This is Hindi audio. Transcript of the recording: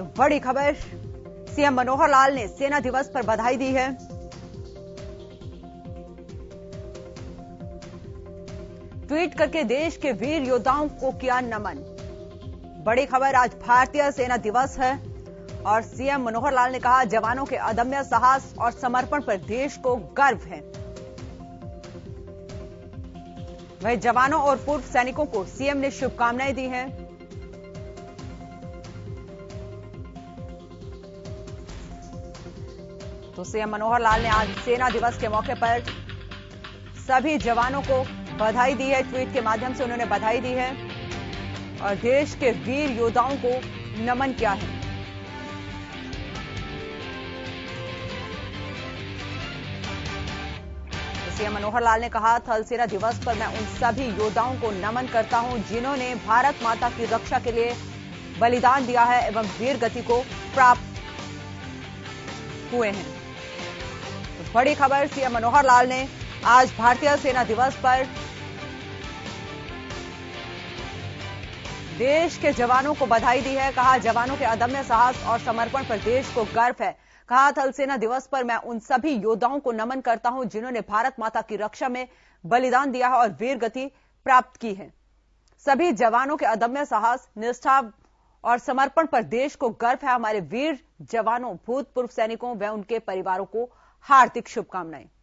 तो बड़ी खबर, सीएम मनोहर लाल ने सेना दिवस पर बधाई दी है। ट्वीट करके देश के वीर योद्धाओं को किया नमन। बड़ी खबर, आज भारतीय सेना दिवस है और सीएम मनोहर लाल ने कहा जवानों के अदम्य साहस और समर्पण पर देश को गर्व है। वह जवानों और पूर्व सैनिकों को सीएम ने शुभकामनाएं दी हैं। तो सीएम मनोहर लाल ने आज सेना दिवस के मौके पर सभी जवानों को बधाई दी है। ट्वीट के माध्यम से उन्होंने बधाई दी है और देश के वीर योद्धाओं को नमन किया है। सीएम मनोहर लाल ने कहा, थल सेना दिवस पर मैं उन सभी योद्धाओं को नमन करता हूं जिन्होंने भारत माता की रक्षा के लिए बलिदान दिया है एवं वीर गति को प्राप्त हुए हैं। तो बड़ी खबर, सीएम मनोहर लाल ने आज भारतीय सेना दिवस पर देश के जवानों को बधाई दी है। कहा जवानों के अदम्य साहस और समर्पण पर देश को गर्व है। कहा थल सेना दिवस पर मैं उन सभी योद्धाओं को नमन करता हूं जिन्होंने भारत माता की रक्षा में बलिदान दिया है और वीर गति प्राप्त की है। सभी जवानों के अदम्य साहस, निष्ठा और समर्पण पर देश को गर्व है। हमारे वीर जवानों, भूतपूर्व सैनिकों व उनके परिवारों को हार्दिक शुभकामनाएं।